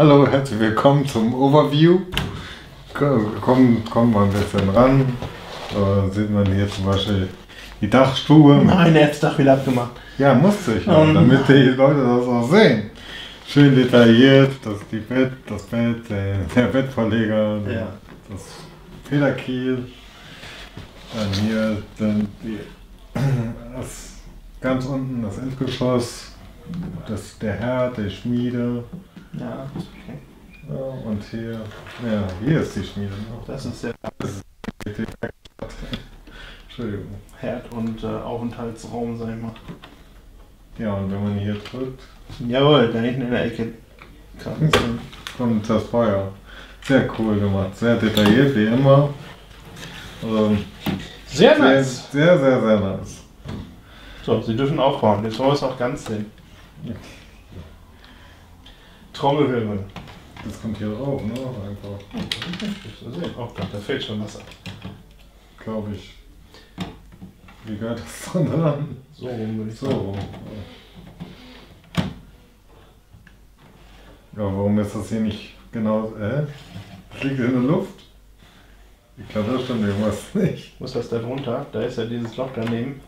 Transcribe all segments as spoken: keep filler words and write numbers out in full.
Hallo, herzlich willkommen zum Overview. Kommen, kommen wir ein bisschen ran. Da sieht man hier zum Beispiel die Dachstube. Nein, er hat das Dach wieder abgemacht. Ja, musste ich, ja, um, damit die Leute das auch sehen. Schön detailliert, das die Bett, das Bett, der, der Bettverleger, ja, das Federkiel. Dann hier dann die, das, ganz unten das Endgeschoss, das, der Herd, der Schmiede. Ja, okay. Ja, und hier, ja, hier ist die Schmiede noch. Das ist der Herd. Entschuldigung. Herd und äh, Aufenthaltsraum, sag ich mal. Ja, und wenn man hier drückt. Jawohl, da hinten in der Ecke kommt das Feuer. Sehr cool gemacht, sehr detailliert wie immer. Also, sehr, sehr nice. Sehr, sehr, sehr nice. So, Sie dürfen aufbauen. Jetzt wollen wir es noch ganz sehen. Okay. Trommelwirbel. Das kommt hier drauf, ne? Einfach. Das ist auch da, da fällt schon was ab. Glaube ich. Wie gehört das dann an? So rum würde ich sagen. So rum. Ja, warum ist das hier nicht genau... Hä? Äh? Das liegt in der Luft? Ich glaube, das stimmt irgendwas nicht. Wo ist das denn runter? Da ist ja dieses Loch daneben.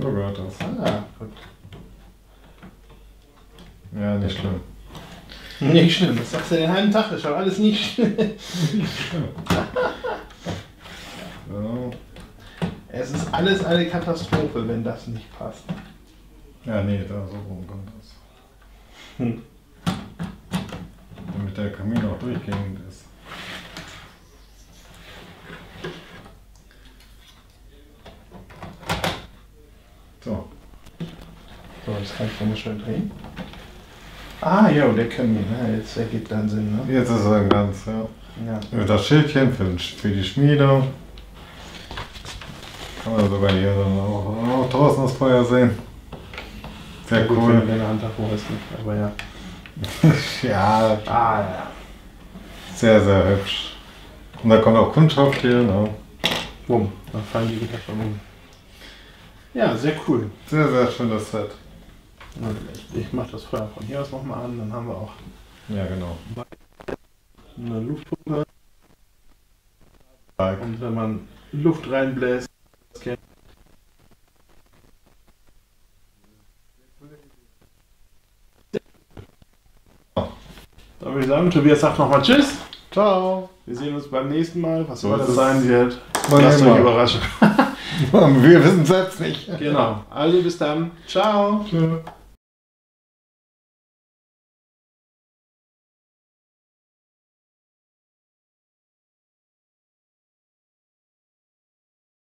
So gehört das. Ah, gut. Ja, nicht schlimm. Nicht schlimm, das sagst du den halben Tag, das ist alles nicht schlimm. So. Es ist alles eine Katastrophe, wenn das nicht passt. Ja, nee, da so rum kommt das. Hm. Damit der Kamin auch durchgehend ist. So. So, das kann ich mir schön drehen. Ah, ja, der Kamin, ja, jetzt ergibt dann Sinn, ne? Jetzt ist er ganz, ja. Ja. Das Schildchen für, für die Schmiede. Kann man sogar hier dann auch, auch draußen das Feuer sehen. Sehr ja, cool. Wenn der Hand davor ist, aber ja. Ja. Ah, ja. Sehr, sehr hübsch. Und da kommt auch Kundschaft hier, ne? Bumm, dann fallen die wieder schon um. Ja, sehr cool. Sehr, sehr schönes Set. Ich, ich mache das Feuer von hier aus nochmal an, dann haben wir auch. Ja, genau. Eine Luftpumpe. Und wenn man Luft reinbläst, das geht. Da würde ich sagen, Tobias sagt nochmal Tschüss. Ciao. Wir sehen uns beim nächsten Mal. Was soll das sein wird, lasst euch überraschen. Wir wissen es selbst nicht. Genau. Also bis dann. Ciao. Tschö.